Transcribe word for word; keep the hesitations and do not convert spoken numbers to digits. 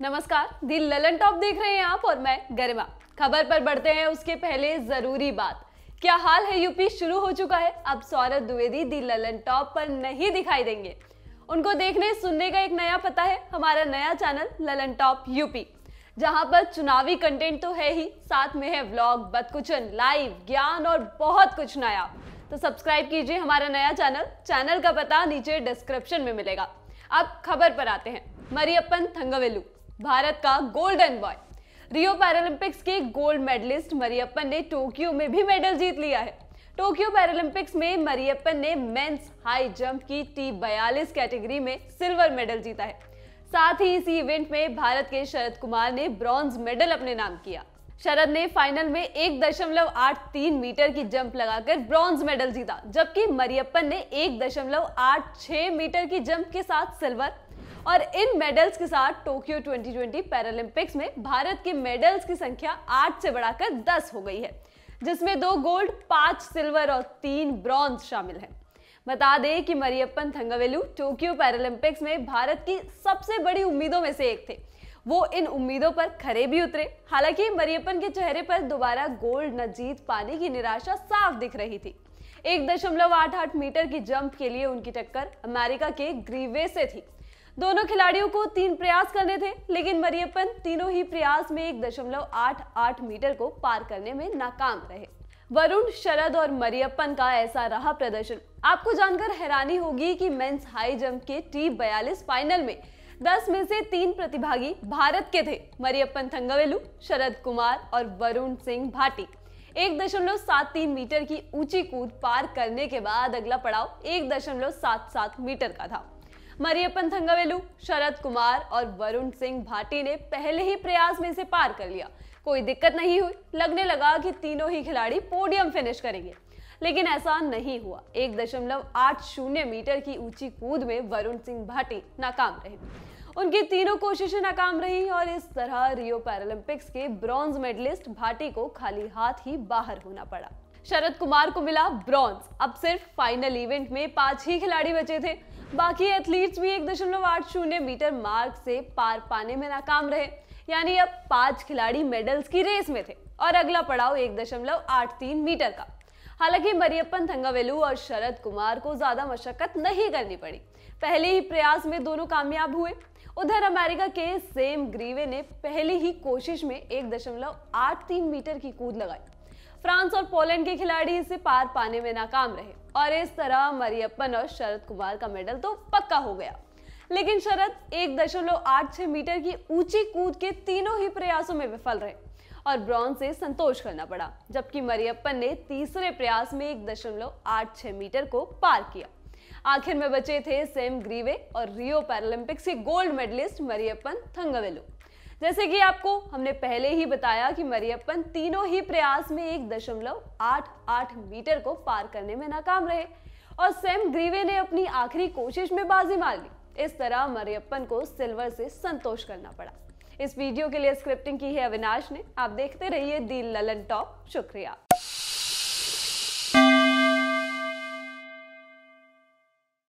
नमस्कार, दी ललन टॉप देख रहे हैं आप और मैं गरिमा। खबर पर बढ़ते हैं, उसके पहले जरूरी बात। क्या हाल है यूपी शुरू हो चुका है। अब सौरभ द्विवेदी दी ललन टॉप पर नहीं दिखाई देंगे। उनको देखने सुनने का एक नया पता है, हमारा नया चैनल ललन टॉप यूपी, जहां पर चुनावी कंटेंट तो है ही, साथ में है व्लॉग, बतकुचन, लाइव ज्ञान और बहुत कुछ नया। तो सब्सक्राइब कीजिए हमारा नया चैनल। चैनल का पता नीचे डिस्क्रिप्शन में मिलेगा। अब खबर पर आते हैं। मरियप्पन थंगवेलू, भारत का गोल्डन बॉय। रियो पैरालंपिक्स के गोल्ड मेडलिस्ट मरियप्पन ने टोक्यो में भी मेडल जीत लिया है। टोक्यो पैरालंपिक्स में मरियप्पन ने मेंस हाई जंप की टी बयालीस कैटेगरी में सिल्वर मेडल जीता है। साथ ही इसी इवेंट में भारत के शरद कुमार ने ब्रॉन्ज मेडल अपने नाम किया। शरद ने फाइनल में एक दशमलव आठ तीन मीटर की जंप लगाकर ब्रॉन्ज मेडल जीता, जबकि मरियप्पन ने एक दशमलव आठ छह मीटर की जंप के साथ सिल्वर। और इन मेडल्स के साथ टोक्यो दो हज़ार बीस पैरालंपिक्स में भारत के मेडल्स की संख्या आठ से बढ़ाकर दस हो गई है, जिसमें दो गोल्ड, पांच सिल्वर और तीन ब्रॉन्ज शामिल हैं। बता दें कि मरियप्पन थंगवेलू टोक्यो पैरालंपिक्स में भारत की सबसे बड़ी उम्मीदों में से एक थे। वो इन उम्मीदों पर खरे भी उतरे। हालांकि मरियप्पन के चेहरे पर दोबारा गोल्ड न जीत पाने की निराशा साफ दिख रही थी। एक दशमलव आठ आठ मीटर की जंप के लिए उनकी टक्कर अमेरिका के ग्रीवे से थी। दोनों खिलाड़ियों को तीन प्रयास करने थे, लेकिन मरियप्पन तीनों ही प्रयास में एक दशमलव आठ आठ मीटर को पार करने में नाकाम रहे। वरुण, शरद और मरियप्पन का ऐसा रहा प्रदर्शन। आपको जानकर हैरानी होगी कि मेंस हाई जंप के टी बयालीस फाइनल में दस में से तीन प्रतिभागी भारत के थे। मरियप्पन थंगवेलू, शरद कुमार और वरुण सिंह भाटी। एक दशमलव सात तीन मीटर की ऊंची कूद पार करने के बाद अगला पड़ाव एक दशमलव सात सात मीटर का था। मरियप्पन थंगवेलू, शरद कुमार और वरुण सिंह भाटी ने पहले ही प्रयास में से पार कर लिया। कोई दिक्कत नहीं हुई, लगने लगा कि तीनों ही खिलाड़ी पोडियम फिनिश करेंगे, लेकिन ऐसा नहीं हुआ। एक दशमलव आठ शून्य मीटर की ऊंची कूद में वरुण सिंह भाटी नाकाम रहे। उनकी तीनों कोशिशें नाकाम रही और इस तरह रियो पैरालंपिक्स के ब्रॉन्ज मेडलिस्ट भाटी को खाली हाथ ही बाहर होना पड़ा। शरद कुमार को मिला ब्रॉन्ज। अब सिर्फ फाइनल इवेंट में पांच ही खिलाड़ी बचे थे। बाकी एथलीट्स भी एक दशमलव आठ शून्य मीटर मार्क से पार पाने में नाकाम रहे, यानी अब पांच खिलाड़ी मेडल्स की रेस में थे और अगला पड़ाव एक दशमलव आठ तीन मीटर का। हालांकि मरियप्पन थंगवेलू और शरद कुमार को ज्यादा मशक्कत नहीं करनी पड़ी, पहले ही प्रयास में दोनों कामयाब हुए। उधर अमेरिका के सैम ग्रीव ने पहली ही कोशिश में एक दशमलव आठ तीन मीटर की कूद लगाई। फ्रांस और पोलैंड के खिलाड़ी इसे पार पाने में नाकाम रहे और इस तरह मरियप्पन और शरद कुमार का मेडल तो पक्का हो गया। लेकिन शरद एक दशमलव आठ छह मीटर की ऊंची कूद के तीनों ही प्रयासों में विफल रहे और ब्रॉन्ज से संतोष करना पड़ा, जबकि मरियप्पन ने तीसरे प्रयास में एक दशमलव आठ छह मीटर को पार किया। आखिर में बचे थे सैम ग्रीव और रियो पैरालंपिक्स के गोल्ड मेडलिस्ट मरियप्पन थंगवेलू। जैसे कि आपको हमने पहले ही बताया कि मरियप्पन तीनों ही प्रयास में एक दशमलव आठ आठ मीटर को पार करने में नाकाम रहे और सैम ग्रीवे ने अपनी आखिरी कोशिश में बाजी मार ली। इस तरह मरियप्पन को सिल्वर से संतोष करना पड़ा। इस वीडियो के लिए स्क्रिप्टिंग की है अविनाश ने। आप देखते रहिए दी ललन टॉप। शुक्रिया।